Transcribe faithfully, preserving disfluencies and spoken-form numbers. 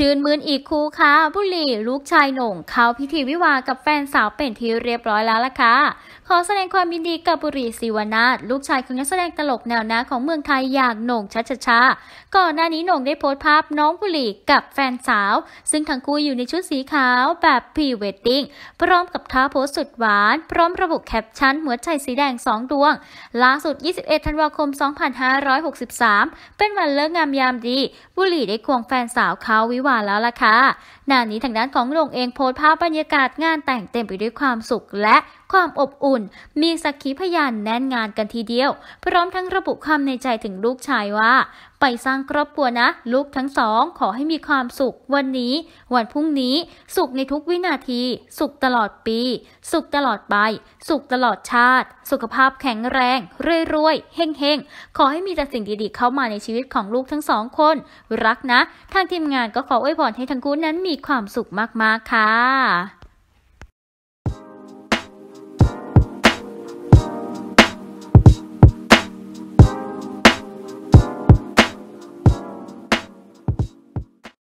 ชื่นมื้นอีกคู่ค่ะบุหรี่ลูกชายโหน่งเข้าพิธีวิวากับแฟนสาวเป็นที่เรียบร้อยแล้วล่ะค่ะขอแสดงความยินดีกับบุหรี่ศิวนาถลูกชายของนักแสดงตลกแนวหน้าของเมืองไทยอย่างโหน่งชัชชาก่อนหน้านี้โหน่งได้โพสต์ภาพน้องบุหรี่กับแฟนสาวซึ่งทั้งคู่อยู่ในชุดสีขาวแบบพรีเวดดิ้งพร้อมกับท่าโพสสุดหวานพร้อมระบุแคปชั่นหัวใจสีแดงสองดวงล่าสุดยี่สิบเอ็ดธันวาคมสองพันห้าร้อยหกสิบสามเป็นวันเลิกงามยามดีบุหรี่ได้ควงแฟนสาวเข้าวิวาแล้วล่ะค่ะหน้านี้ทางด้านของโหน่งเองโพสต์ภาพบรรยากาศงานแต่งเต็มไปด้วยความสุขและความอบอุ่นมีสักขีพยานแน่นงานกันทีเดียวพร้อมทั้งระบุคำในใจถึงลูกชายว่าไปสร้างครอบครัวนะลูกทั้งสองขอให้มีความสุขวันนี้วันพรุ่งนี้สุขในทุกวินาทีสุขตลอดปีสุขตลอดไปสุขตลอดชาติสุขภาพแข็งแรงรวยๆเฮ่งๆขอให้มีแต่สิ่งดีๆเข้ามาในชีวิตของลูกทั้งสองคนรักนะทางทีมงานก็ขออวยพรให้ทั้งคู่นั้นมีความสุขมากๆค่ะ